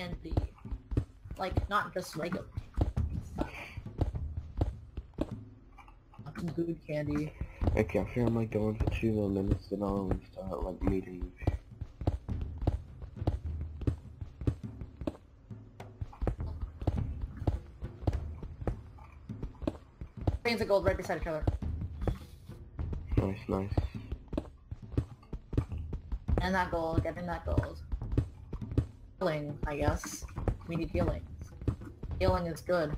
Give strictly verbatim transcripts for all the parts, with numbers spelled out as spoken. candy. Like, not just regular. Some good candy. Okay, I feel I'm like going for two more minutes and I'll start like meeting. Veins of gold right beside each other. Nice, nice. And that gold, getting that gold. Healing, I guess. We need healing. Healing is good.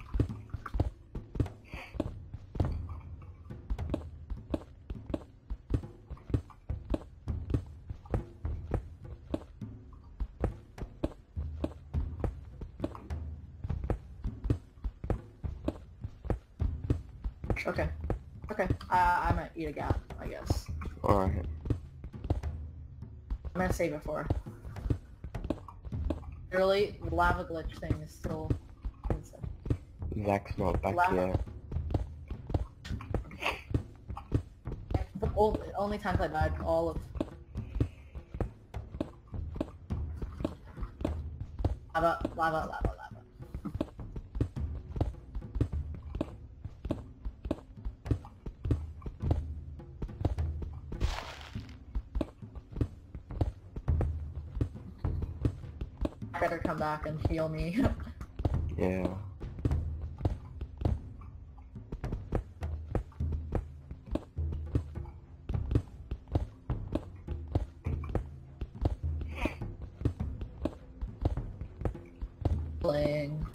Okay. Okay. Uh, I'm gonna eat a gap, I guess. Alright. I'm gonna save it for. Really, the lava glitch thing is still... Zach's not back lava. Yet. The old, only times I died, all of... Lava, lava, lava, lava. Better come back and heal me. Yeah. Playing.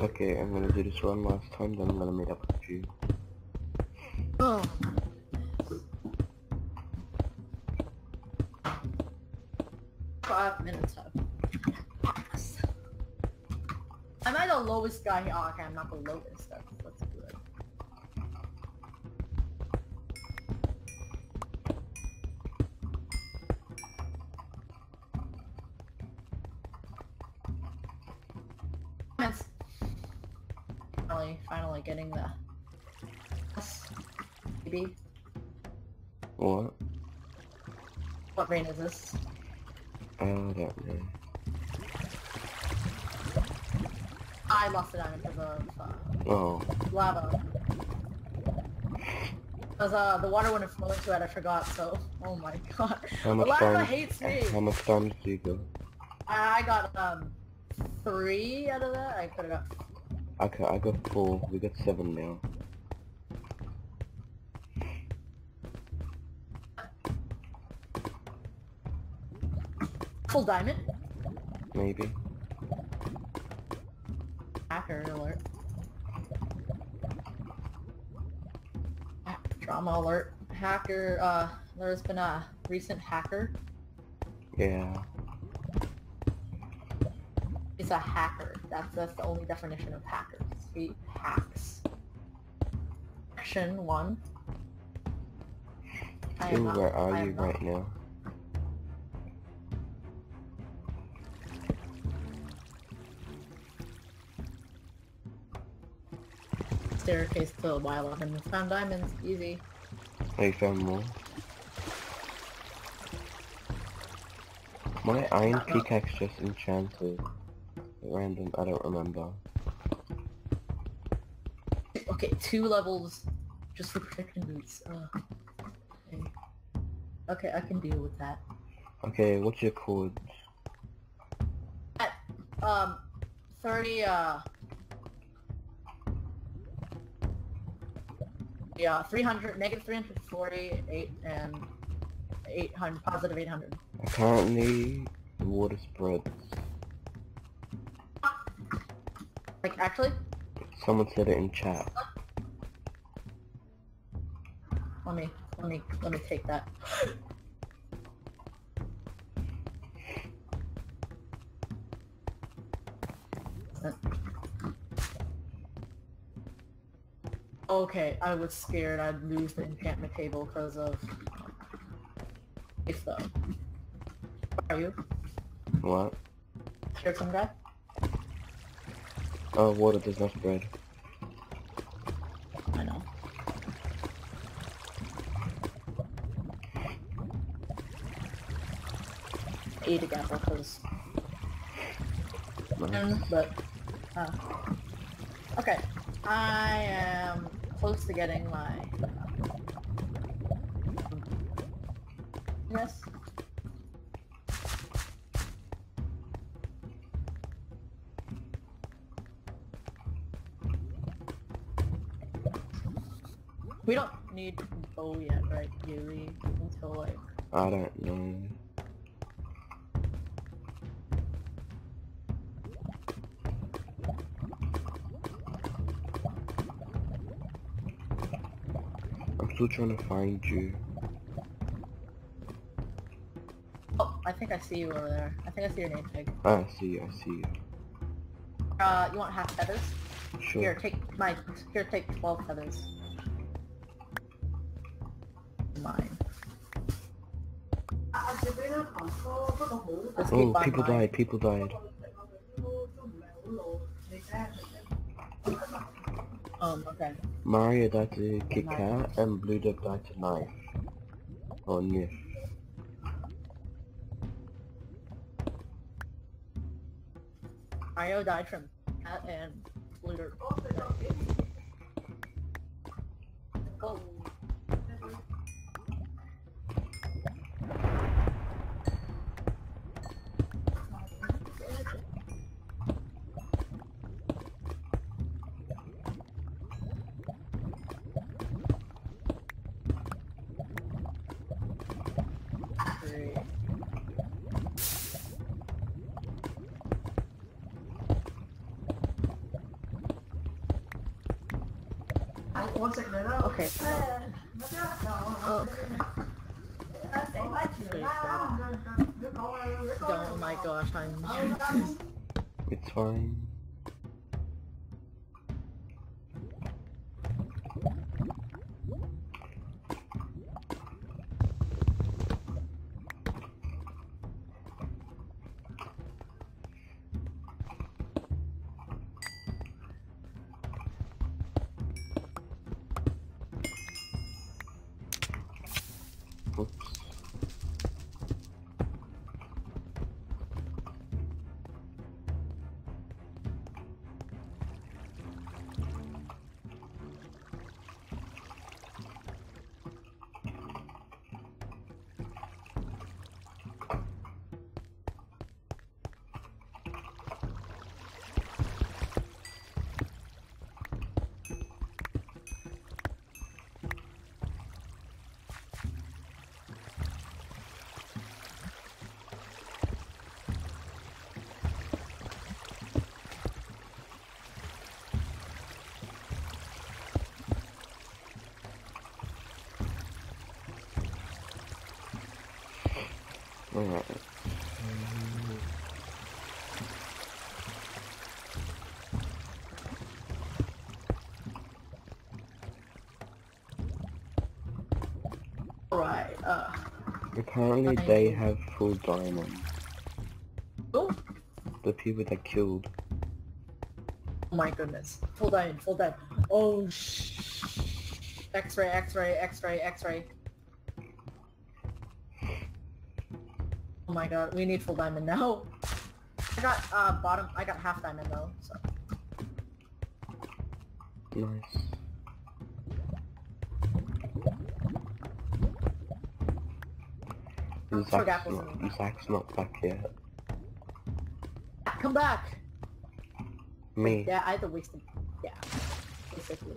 Okay, I'm gonna do this one last time, then I'm gonna meet up with you. Oh. Five minutes up. Pass. Am I the lowest guy here? Oh, okay, I'm not the lowest. That's, that's good. Finally, finally getting the. Maybe. What? What rain is this? I don't know. I lost a diamond because of uh, oh. lava. Because uh, the water wouldn't flow into it, I forgot, so... Oh my god. How much lava time, hates me! How much diamonds do you go? I got, um, three out of that. I could have got... Okay, I got four. We got seven now. Full diamond? Maybe. Hacker alert. Drama alert. Hacker, uh, there's been a recent hacker. Yeah. He's a hacker. That's, that's the only definition of hackers. He hacks. Action one. I am Ooh, not, where are I you not. right now? Staircase to Y eleven. We found diamonds. Easy. I found more. My iron pickaxe just enchanted. Random. I don't remember. Okay, two levels just for protection boots. Uh, okay. okay, I can deal with that. Okay, what's your code? At, um, thirty. Uh. Yeah, three hundred, negative three hundred forty, eight, and eight hundred, positive eight hundred. Apparently, the water spreads. Like, actually? Someone said it in chat. Let me, let me, let me take that. Okay, I was scared I'd lose the enchantment table because of... If though. Where are you? What? Sure, some guy? Oh, water does not spread. I know. eat an apple because um, but uh, okay, I am close to getting my yes. We don't need bow yet, right, Yuri? Until like I don't know. I'm still trying to find you. Oh, I think I see you over there. I think I see your name tag. Ah, I see you. I see you. Uh, you want half feathers? Sure. Here, take my. Here, take twelve feathers. Mine. Oh, people died, people died. Um, okay. Mario died to KitKat and BluDerp died to Nyyth. Or Nyyth. Mario died from Cat and BluDerp. Go. One second, no, no. Okay. Oh, okay. Oh my gosh, I'm... It's fine. Alright. Alright, uh... Apparently they have full diamond. Oh! The people that killed. Oh my goodness. Full diamond, full diamond. Oh shh. X-ray, X-ray, X-ray, X-ray. Oh my god, we need full diamond now. I got uh bottom I got half diamond though, so nice. Oh, Zach's, not, Zach's not back yet. Come back! Me. Yeah, I had to waste him. Yeah. Basically.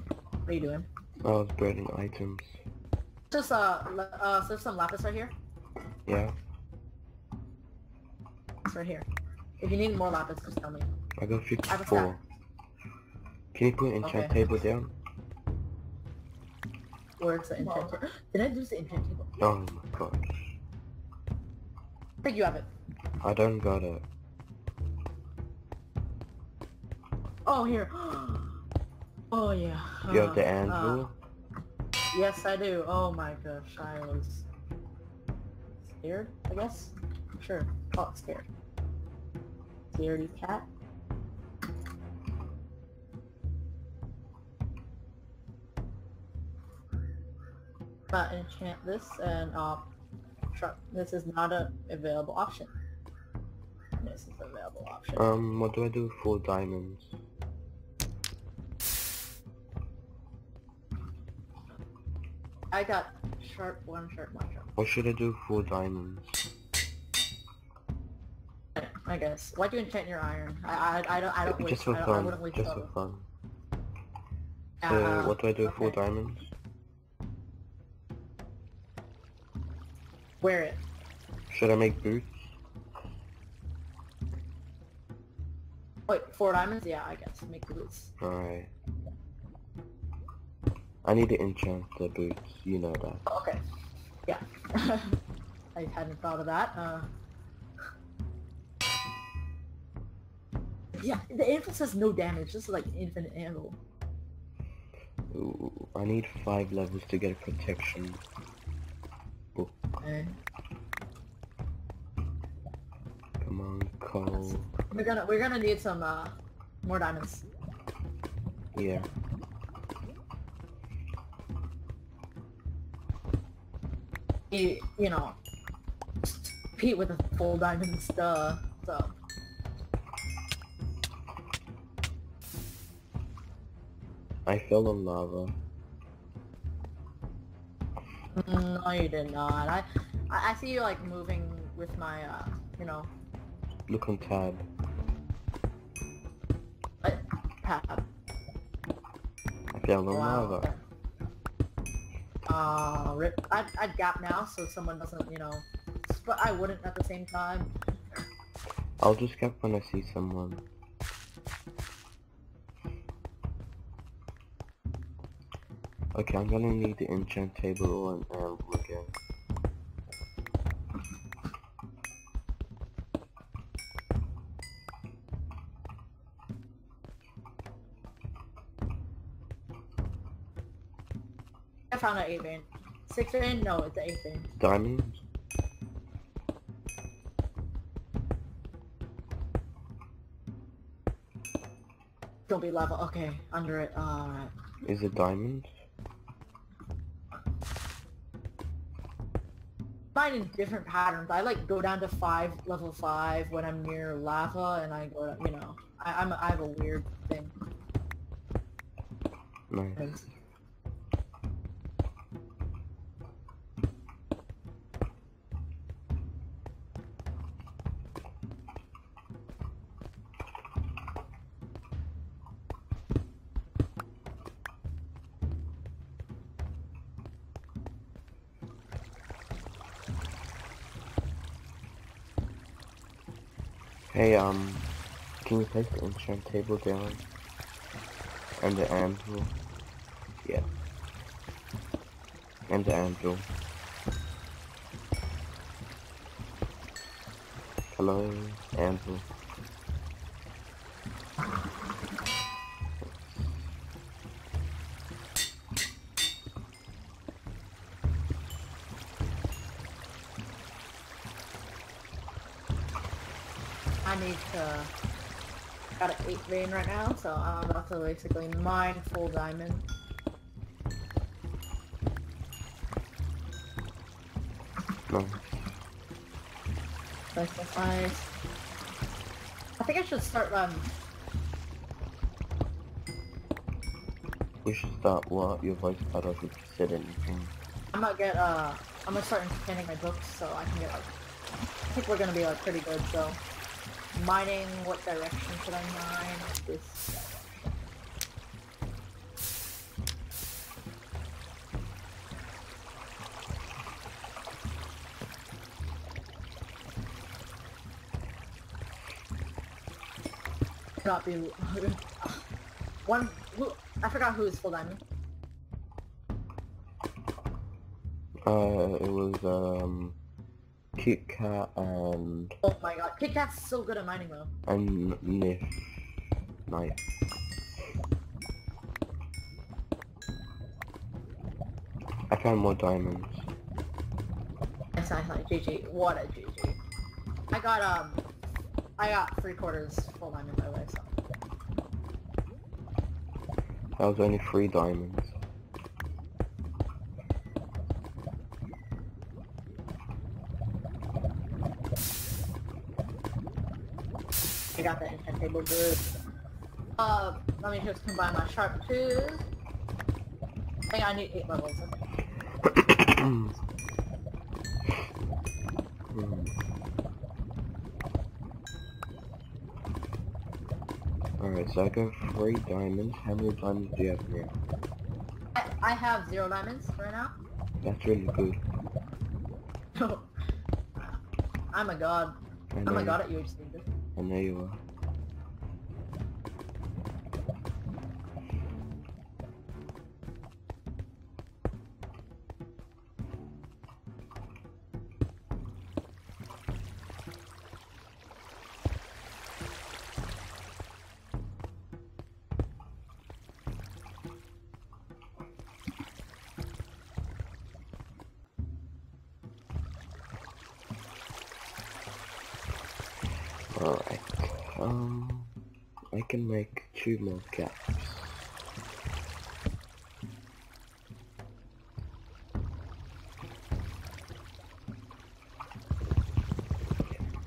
What are you doing? I was breeding items. Just, uh, uh, so there's some lapis right here? Yeah. It's right here. If you need more lapis, just tell me. I got fifty-four. Can you put an enchant okay. table down? Where's the enchant table? Did I lose the enchant table? Oh my gosh. I think you have it. I don't got it. Oh, here. Oh yeah. You uh, have the anvil? Uh, yes, I do. Oh my gosh, I was scared, I guess? Sure, call it scared. Scaredy cat. not enchant this, and uh, this is not an available option. This is an available option. Um, what do I do with four diamonds? I got sharp one, sharp one, sharp. What should I do with four diamonds? I guess. Why'd you enchant your iron? I I I don't I don't. Just for fun. Just for fun. So what do I do with four diamonds? Wear it. Should I make boots? Wait, four diamonds? Yeah, I guess. Make boots. Alright. I need to enchant the boots, you know that. Oh, okay. Yeah. I hadn't thought of that. Uh... Yeah, the influence has no damage. This is like infinite ammo. Ooh, I need five levels to get protection. Ooh. Okay. Come on, Cole. We're gonna we're gonna need some uh, more diamonds. Yeah. You, you know, compete with the full diamond stuff. So. I fell in lava. No, you did not. I, I, I see you like moving with my, uh, you know. Look on tab. What? Tab. I fell in wow. lava. Uh, rip. I, I gap now, so someone doesn't, you know. But I wouldn't at the same time. I'll just gap when I see someone. Okay, I'm gonna need the enchant table and anvil again. I found an eight vein. Six vein? No, it's an eight vein. Diamonds? Don't be lava. Okay, under it. Alright. Is it diamonds? In different patterns. I like go down to five, level five when I'm near lava, and I go, you know, I, I'm I have a weird thing. Nice. Hey, um, can you place the enchant table down? And the anvil? Yeah. And the anvil. Hello, anvil. I need to, got an eight vein right now, so I'm about to basically mine full diamond. No. Nice, nice, nice. I think I should start, um... we should start what? Your voice cut off if you said anything. I'm gonna get, uh, I'm gonna start entertaining my books so I can get, like, I think we're gonna be, like, pretty good, so... Mining, what direction should I mine? This not be one. Who, I forgot who was full diamond. Uh, it was um. KitKat and... Oh my god, KitKat's so good at mining though. And Nyyth. Nyyth. I found more diamonds. Nice, nice, nice. G G. What a G G. I got, um... I got three quarters full diamond by the way, so... That was only three diamonds. table goods. Uh, let me just combine my sharp tools. I think I need eight levels. Alright, so I got three diamonds. How many diamonds do you have now? I, I have zero diamonds right now. That's really good. I'm a god. I'm a god at U H C. I know you are. Alright, um, I can make two more caps.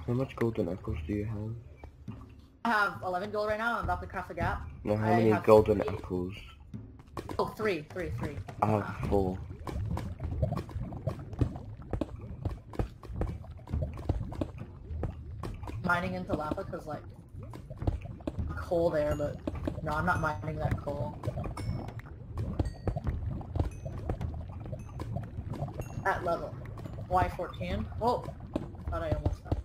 How much golden apples do you have? I have eleven gold right now, I'm about to craft a gap. Now how I many golden three. apples? Oh, three, three, three. I have four. Mining into lava because like coal there, but no, I'm not mining that coal. At level Y fourteen. Whoa, thought I almost died.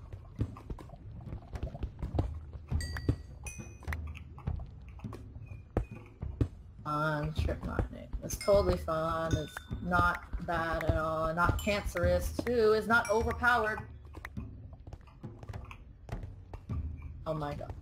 Fun strip mining. It's totally fun. It's not bad at all. Not cancerous too. It's not overpowered. Oh my god.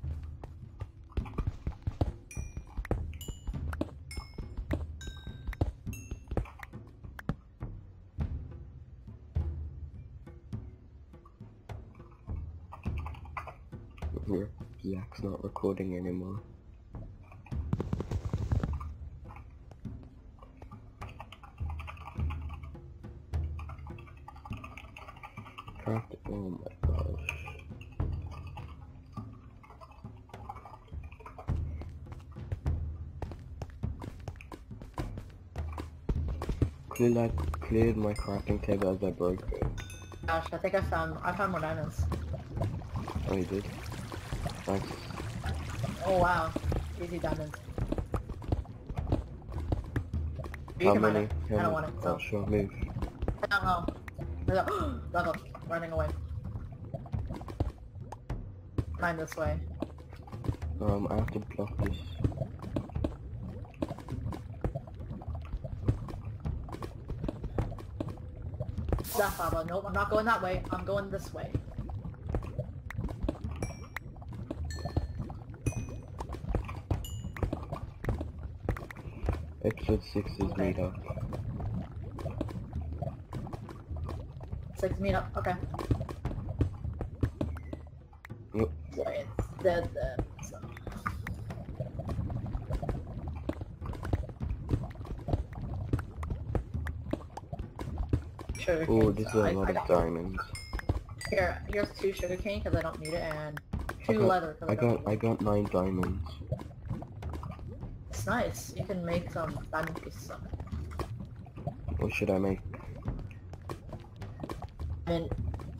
Yak's not recording anymore. Craft, oh my gosh. I cleared my crafting table as I broke it. Gosh, I think I found I found more diamonds. Oh, you did? Thanks. Oh wow, easy diamonds. You How can many? How I don't want it. So. Oh, sure, move. I don't know. There's a level running away. Find this way. Um, I have to block this. That lava. Nope, I'm not going that way. I'm going this way. Episode six is okay. Made up. Six made up. Okay. Yep. So it's dead then. So. Oh, this is a lot I, of I diamonds. Here, here's two sugarcane because I don't need it, and two I got, leather. I, I got, I got nine diamonds. It's nice. You can make some diamond pieces. Of it. What should I make? I mean,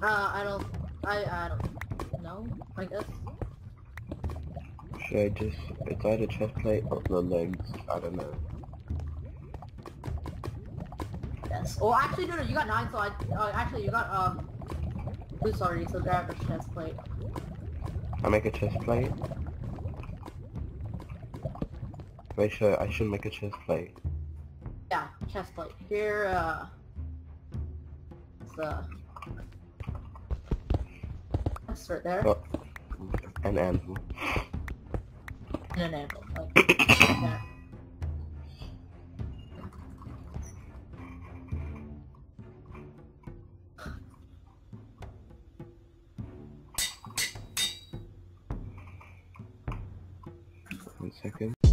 uh, I don't, I, I don't know. I guess. Should I just? It's either chest plate or the legs. I don't know. Oh, actually, no, no, you got nine, so I, uh, actually, you got, um, boots already, so grab a chest plate. I make a chest plate? Wait, sure, I should make a chest plate. Yeah, chest plate. Here, uh, it's, uh, that's right there. Oh, an anvil. And an anvil, like, yeah. One second.